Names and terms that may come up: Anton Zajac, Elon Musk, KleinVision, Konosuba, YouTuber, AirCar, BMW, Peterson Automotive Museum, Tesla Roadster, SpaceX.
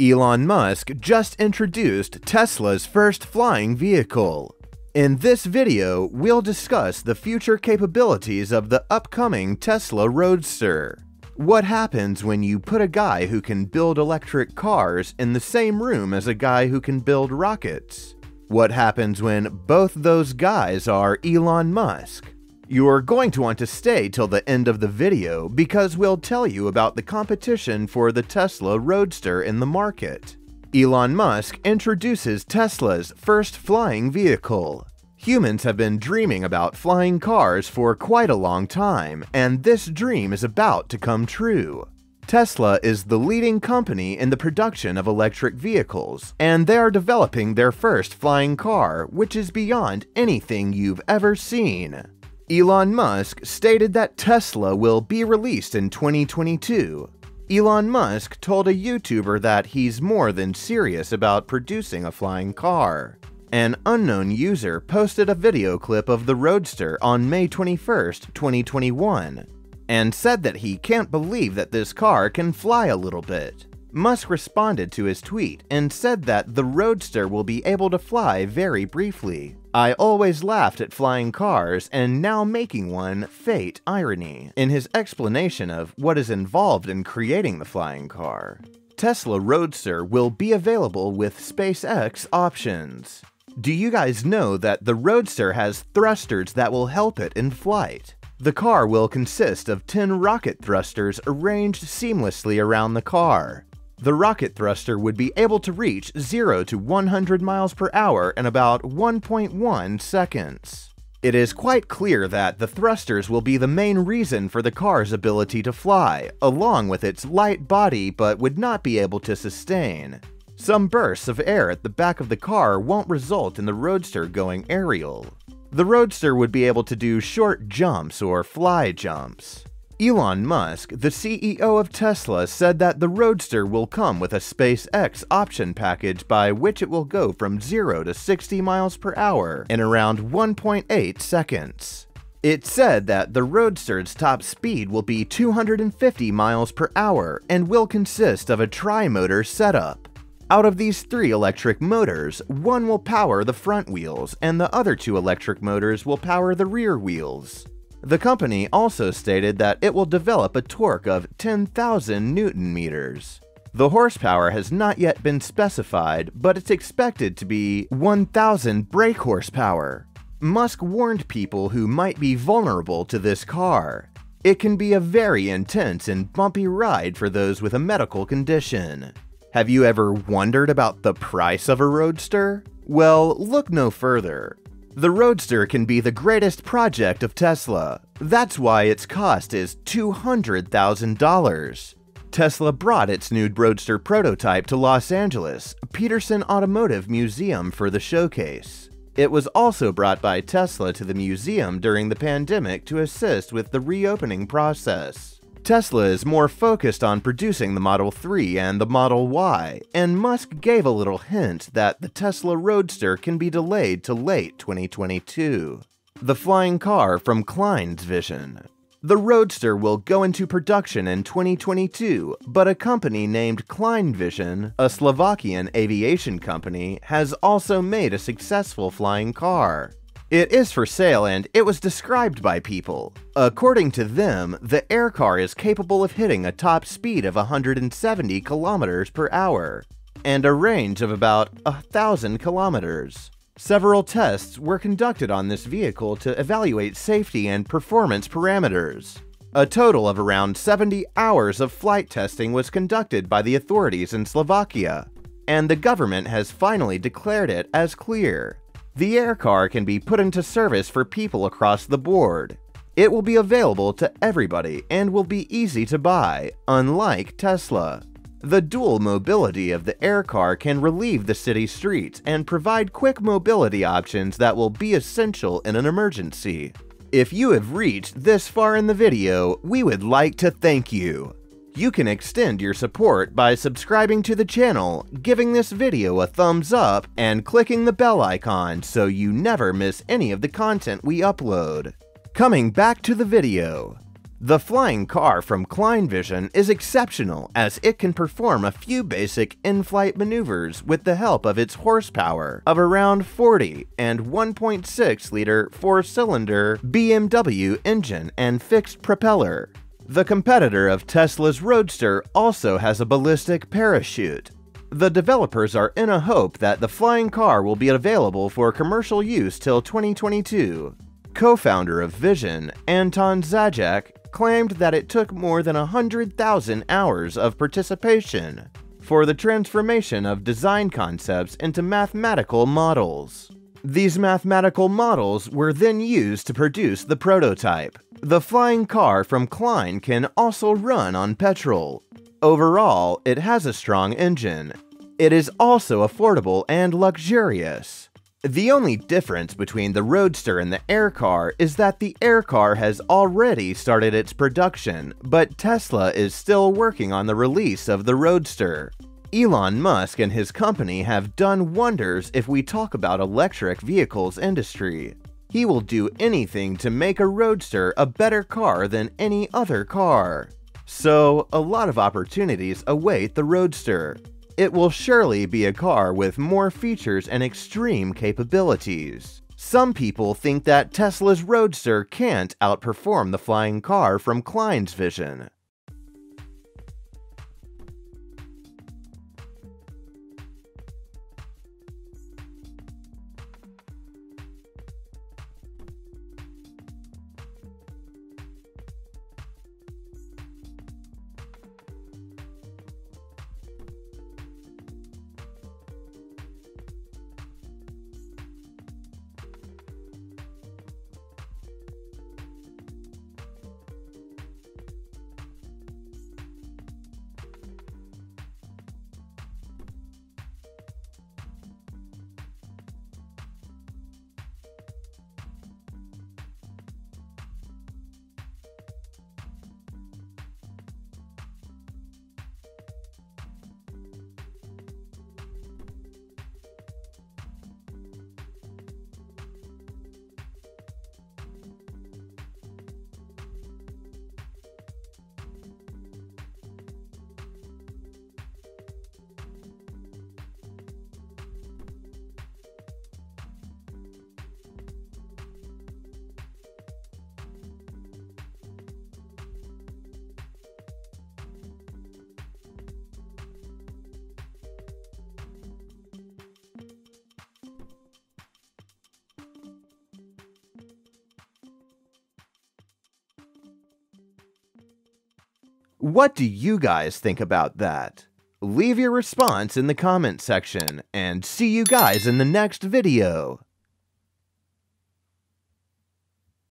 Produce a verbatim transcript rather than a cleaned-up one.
Elon Musk just introduced Tesla's first flying vehicle. In this video, we'll discuss the future capabilities of the upcoming Tesla Roadster. What happens when you put a guy who can build electric cars in the same room as a guy who can build rockets? What happens when both those guys are Elon Musk? You're going to want to stay till the end of the video because we'll tell you about the competition for the Tesla Roadster in the market. Elon Musk introduces Tesla's first flying vehicle. Humans have been dreaming about flying cars for quite a long time, and this dream is about to come true. Tesla is the leading company in the production of electric vehicles, and they are developing their first flying car, which is beyond anything you've ever seen. Elon Musk stated that Tesla will be released in twenty twenty-two. Elon Musk told a YouTuber that he's more than serious about producing a flying car. An unknown user posted a video clip of the Roadster on May twenty-first, twenty twenty-one, and said that he can't believe that this car can fly a little bit. Musk responded to his tweet and said that the Roadster will be able to fly very briefly. I always laughed at flying cars and now making one, fate irony, in his explanation of what is involved in creating the flying car. Tesla Roadster will be available with SpaceX options. Do you guys know that the Roadster has thrusters that will help it in flight? The car will consist of ten rocket thrusters arranged seamlessly around the car. The rocket thruster would be able to reach zero to one hundred miles per hour in about one point one seconds. It is quite clear that the thrusters will be the main reason for the car's ability to fly, along with its light body, but would not be able to sustain. Some bursts of air at the back of the car won't result in the Roadster going aerial. The Roadster would be able to do short jumps or fly jumps. Elon Musk, the C E O of Tesla, said that the Roadster will come with a SpaceX option package by which it will go from zero to sixty miles per hour in around one point eight seconds. It said that the Roadster's top speed will be two hundred fifty miles per hour and will consist of a tri-motor setup. Out of these three electric motors, one will power the front wheels and the other two electric motors will power the rear wheels. The company also stated that it will develop a torque of ten thousand newton meters. The horsepower has not yet been specified, but it's expected to be one thousand brake horsepower. Musk warned people who might be vulnerable to this car. It can be a very intense and bumpy ride for those with a medical condition. Have you ever wondered about the price of a Roadster? Well, look no further. The Roadster can be the greatest project of Tesla. That's why its cost is two hundred thousand dollars. Tesla brought its new Roadster prototype to Los Angeles, Peterson Automotive Museum, for the showcase. It was also brought by Tesla to the museum during the pandemic to assist with the reopening process. Tesla is more focused on producing the Model three and the Model Y, and Musk gave a little hint that the Tesla Roadster can be delayed to late twenty twenty-two. The flying car from KleinVision. The Roadster will go into production in twenty twenty-two, but a company named KleinVision, a Slovakian aviation company, has also made a successful flying car. It is for sale and it was described by people. According to them, the AirCar is capable of hitting a top speed of one hundred seventy kilometers per hour and a range of about one thousand kilometers. Several tests were conducted on this vehicle to evaluate safety and performance parameters. A total of around seventy hours of flight testing was conducted by the authorities in Slovakia, and the government has finally declared it as clear. The AirCar can be put into service for people across the board. It will be available to everybody and will be easy to buy, unlike Tesla. The dual mobility of the AirCar can relieve the city streets and provide quick mobility options that will be essential in an emergency. If you have reached this far in the video, we would like to thank you. You can extend your support by subscribing to the channel, giving this video a thumbs up, and clicking the bell icon so you never miss any of the content we upload. Coming back to the video. The flying car from KleinVision is exceptional as it can perform a few basic in-flight maneuvers with the help of its horsepower of around forty and one point six liter four-cylinder B M W engine and fixed propeller. The competitor of Tesla's Roadster also has a ballistic parachute. The developers are in a hope that the flying car will be available for commercial use till twenty twenty-two. Co-founder of Vision, Anton Zajac, claimed that it took more than one hundred thousand hours of participation for the transformation of design concepts into mathematical models. These mathematical models were then used to produce the prototype. The flying car from Klein can also run on petrol. Overall, it has a strong engine. It is also affordable and luxurious. The only difference between the Roadster and the AirCar is that the AirCar has already started its production, but Tesla is still working on the release of the Roadster. Elon Musk and his company have done wonders if we talk about electric vehicles industry. He will do anything to make a Roadster a better car than any other car. So, a lot of opportunities await the Roadster. It will surely be a car with more features and extreme capabilities. Some people think that Tesla's Roadster can't outperform the flying car from Klein's vision. What do you guys think about that? Leave your response in the comment section, and see you guys in the next video!